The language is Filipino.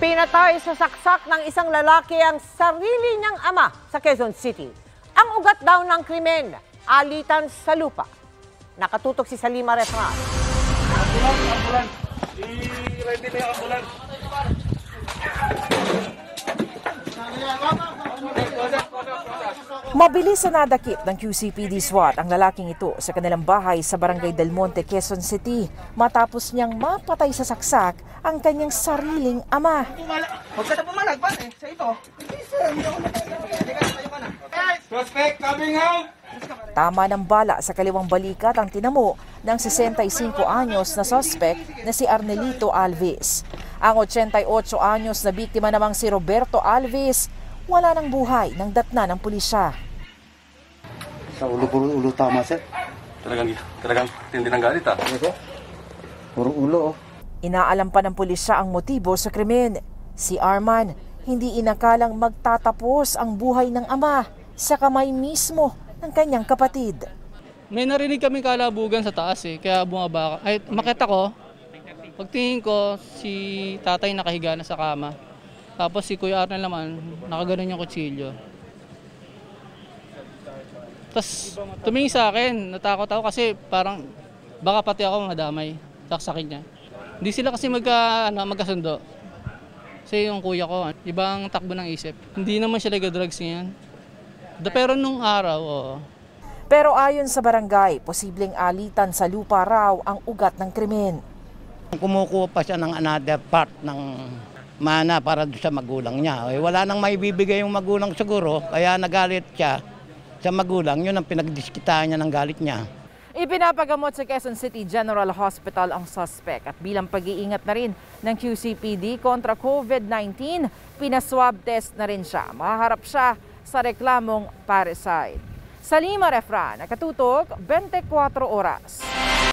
Pinatay sa saksak ng isang lalaki ang sarili niyang ama sa Quezon City. Ang ugat daw ng krimen, alitan sa lupa. Nakatutok si Salima Refran. Mabilis na nadakip ng QCPD SWAT ang lalaking ito sa kanilang bahay sa Barangay Del Monte, Quezon City matapos niyang mapatay sa saksak ang kanyang sariling ama. Huwag ka na pumalagpan eh, sa ito. Suspect coming out! Tama ng bala sa kaliwang balikat ang tinamo ng 65 anyos na suspect na si Arnelito Alves. Ang 88 anyos na biktima namang si Roberto Alves wala ng buhay ng datna ng pulisya. Sa ulo tama, sir. Talagang tindi ng galit, ha? Puro ulo, oh. Inaalam pa ng pulisya ang motibo sa krimen. Si Arman, hindi inakalang magtatapos ang buhay ng ama sa kamay mismo ng kanyang kapatid. May narinig kaming kalabugan sa taas, eh, kaya bumaba. Ay, makita ko, pagtingin ko, si tatay nakahiga na sa kama. Tapos si Kuya Arnel naman, nakaganon yung kutsilyo. Tapos tumingin sa akin, natakot ako kasi parang baka pati ako madamay sa kanya. Hindi sila kasi magkasundo. Kasi yung kuya ko, ibang takbo ng isip. Hindi naman siya nag-drugs niyan. Pero nung araw, oo. Pero ayon sa barangay, posibleng alitan sa lupa raw ang ugat ng krimen. Kumukuha pa siya ng another part ng mana para sa magulang niya. Wala nang maibibigay yung magulang siguro, kaya nagalit siya sa magulang. Yun ang pinagdiskitaan niya ng galit niya. Ipinapagamot sa Quezon City General Hospital ang suspect at bilang pag-iingat na rin ng QCPD kontra COVID-19, pinaswab test na rin siya. Maharap siya sa reklamong parricide. Salima Refran, nakatutok 24 Oras.